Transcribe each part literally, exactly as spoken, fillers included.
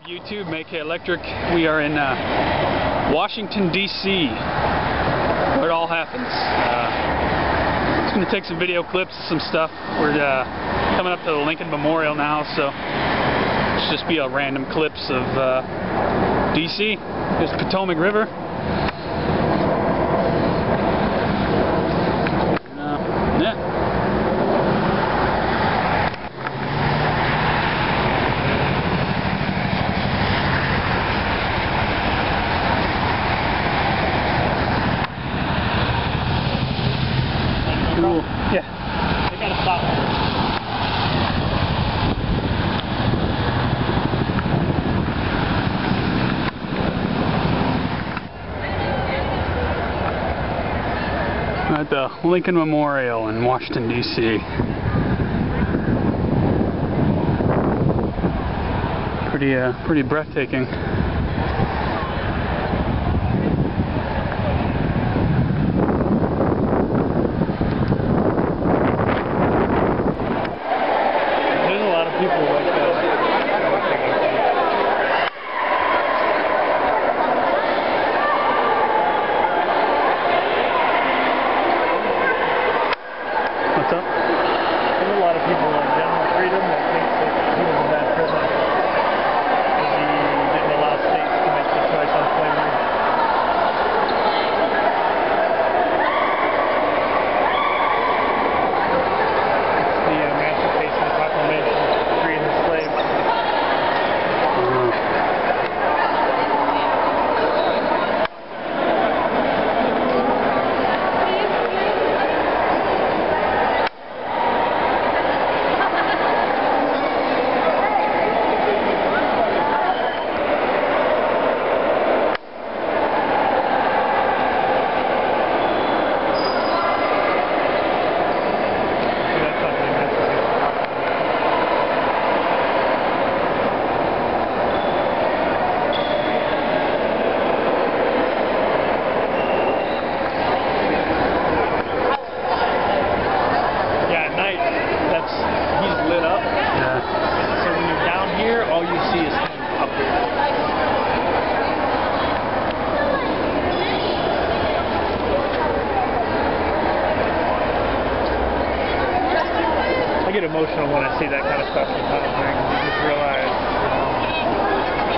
of YouTube, MaKa Electric. We are in uh, Washington, D C, where it all happens. Uh, just going to take some video clips of some stuff. We're uh, coming up to the Lincoln Memorial now, so it's just be a random clips of uh, D C. There's the Potomac River. Cool. Yeah. They gotta stop first. We're at the Lincoln Memorial in Washington, D C. Pretty, uh, pretty breathtaking. I get emotional when I see that kind of stuff sometimes, right? You just realize,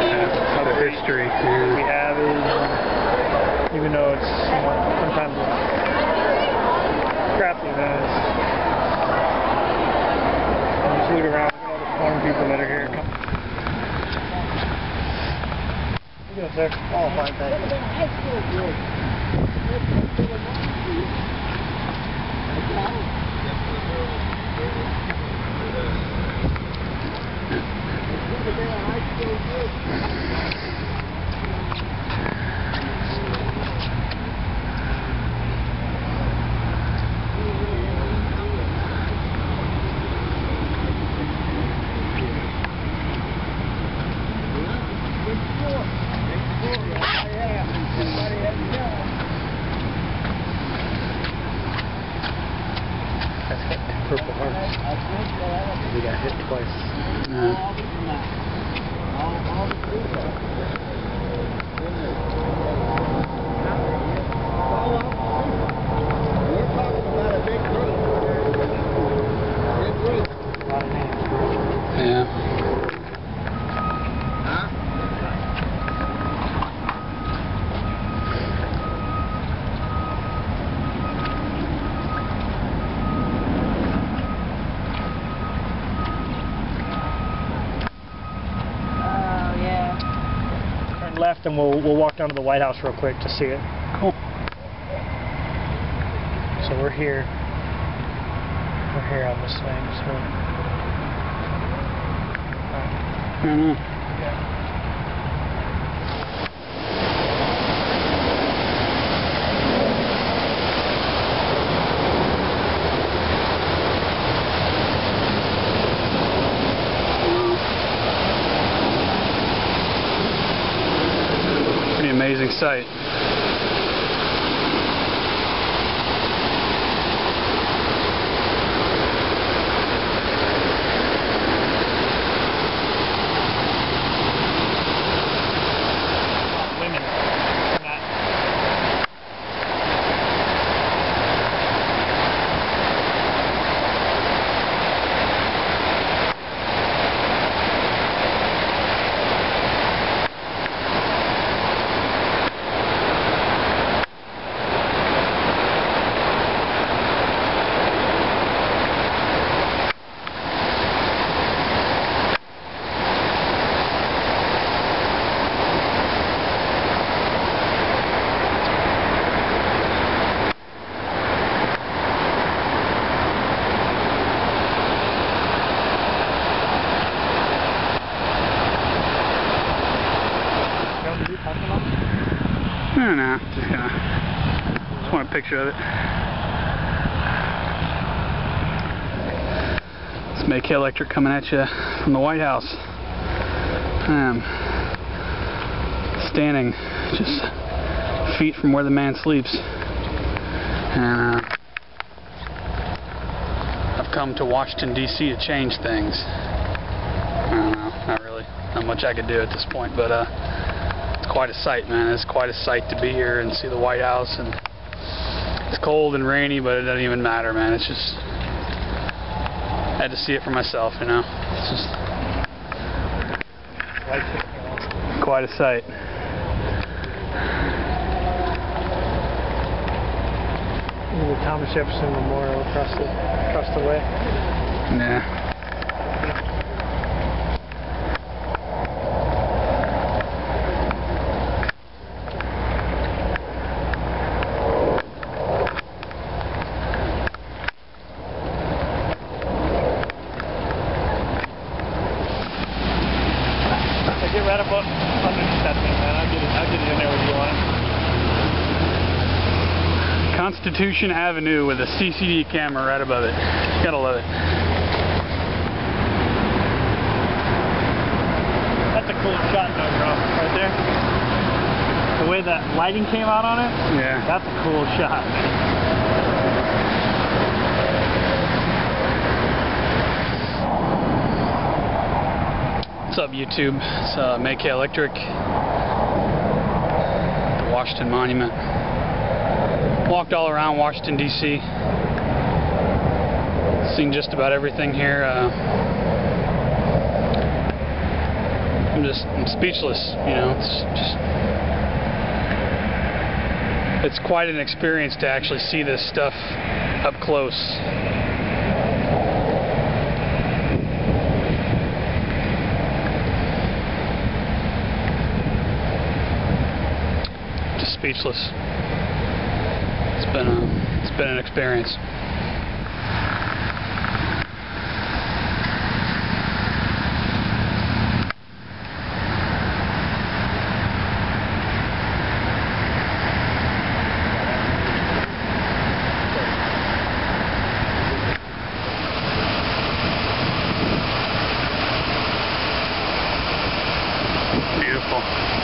you know, how the history we have is, um, even though it's, you know, sometimes it's crappy, man. It's, you just look around at all the foreign people that are here. How you doing, sir? Oh, fine, thank you. Purple Hearts. We got hit twice. Uh, We're talking about a big group. Big group. Yeah. Left, and we'll, we'll walk down to the White House real quick to see it. Cool. So we're here. We're here on this thing. So. Right. Mm-hmm. Yeah. Amazing sight. No, no, just gonna, just want a picture of it. It's MaKa Electric coming at you from the White House. I am standing just feet from where the man sleeps. And uh, I've come to Washington D C to change things. I don't know, not really, not much I could do at this point, but uh, it's quite a sight, man. It's quite a sight to be here and see the White House, and it's cold and rainy, but it doesn't even matter, man. It's just, I had to see it for myself, you know. It's just quite a sight. The Thomas Jefferson Memorial across the across the way. Nah. I get right up on underneath that thing, man. I'll get it. I'll get it in there if you want it. Constitution Avenue with a C C D camera right above it. Gotta love it. That's a cool shot though, bro. Right there. The way that lighting came out on it. Yeah. That's a cool shot. What's up, YouTube? It's uh, MaKa Electric. The Washington Monument. Walked all around Washington D C, seen just about everything here. Uh, I'm just I'm speechless, you know. It's just it's quite an experience to actually see this stuff up close. Just speechless. It's been a, it's been an experience. Beautiful.